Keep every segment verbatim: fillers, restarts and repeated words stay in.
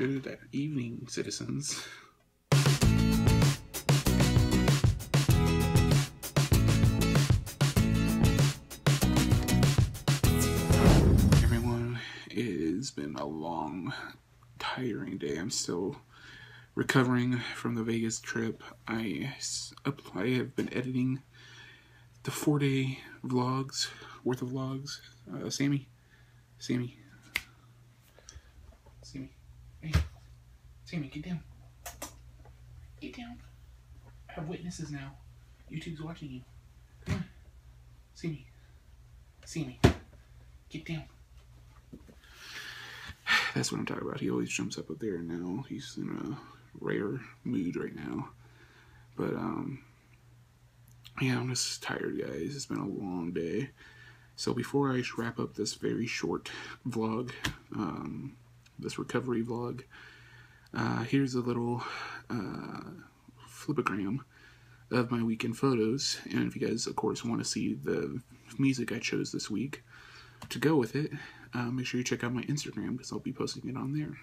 Good evening, citizens. Everyone, it's been a long, tiring day. I'm still recovering from the Vegas trip. I, I have been editing the four-day vlogs, worth of vlogs. Uh, Sammy, Sammy, Sammy, hey, Sammy, get down, get down. I have witnesses now. YouTube's watching you. Come on, Sammy, Sammy, get down. That's what I'm talking about. He always jumps up up there, and now he's in a rare mood right now. But um. Yeah, I'm just tired, guys. It's been a long day. So before I wrap up this very short vlog, um, this recovery vlog, uh, here's a little uh, flipagram of my weekend photos. And if you guys, of course, want to see the music I chose this week to go with it, uh, make sure you check out my Instagram because I'll be posting it on there.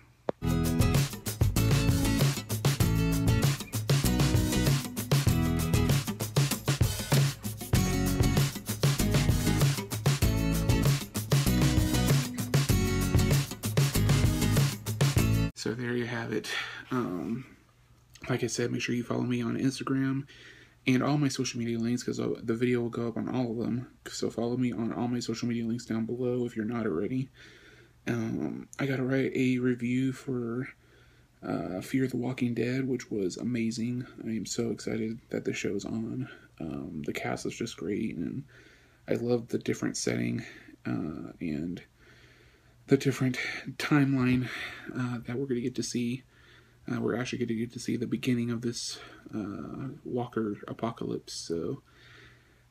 So there you have it. Um, like I said, make sure you follow me on Instagram and all my social media links because the video will go up on all of them. So follow me on all my social media links down below if you're not already. Um, I got to write a review for uh, Fear the Walking Dead, which was amazing. I am so excited that the show's on. Um, the cast is just great, and I love the different setting uh, and the different timeline uh, that we're going to get to see. Uh, we're actually going to get to see the beginning of this uh, Walker apocalypse, so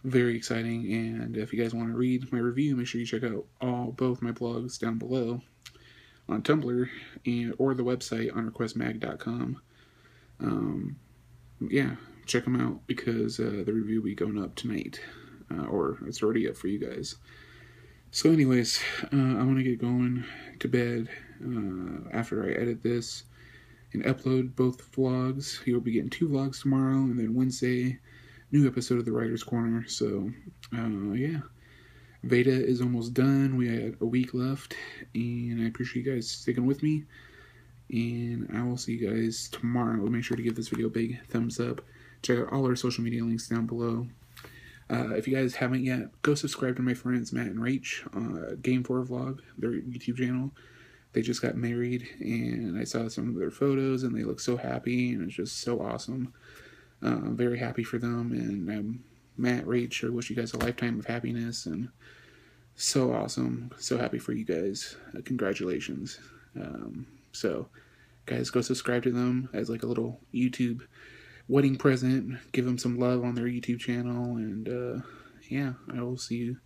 very exciting. And if you guys want to read my review, make sure you check out all both my blogs down below on Tumblr and or the website on request mag dot com. Um, yeah, check them out because uh, the review will be going up tonight, uh, or it's already up for you guys. So anyways, uh, I want to get going to bed uh, after I edit this and upload both vlogs. You'll be getting two vlogs tomorrow, and then Wednesday, new episode of the Writer's Corner. So, uh, yeah. VEDA is almost done. We had a week left, and I appreciate you guys sticking with me. And I will see you guys tomorrow. Make sure to give this video a big thumbs up. Check out all our social media links down below. Uh, if you guys haven't yet, go subscribe to my friends Matt and Rach, uh, Game four Vlog, their YouTube channel. They just got married, and I saw some of their photos, and they look so happy, and it's just so awesome. Uh, I'm very happy for them, and um, Matt, Rach, I wish you guys a lifetime of happiness, and so awesome. So happy for you guys. Uh, congratulations. Um, so, guys, go subscribe to them as like a little YouTube wedding present. Give them some love on their YouTube channel, and uh yeah, I will see you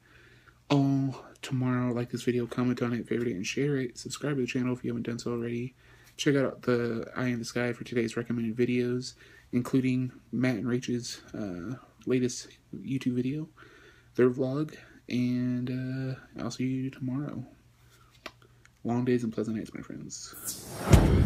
all tomorrow. Like this video, comment on it, favorite it, and share it. Subscribe to the channel if you haven't done so already. Check out the Eye in the Sky for today's recommended videos, including Matt and Rach's uh latest YouTube video, their vlog, and uh I'll see you tomorrow. Long days and pleasant nights, my friends.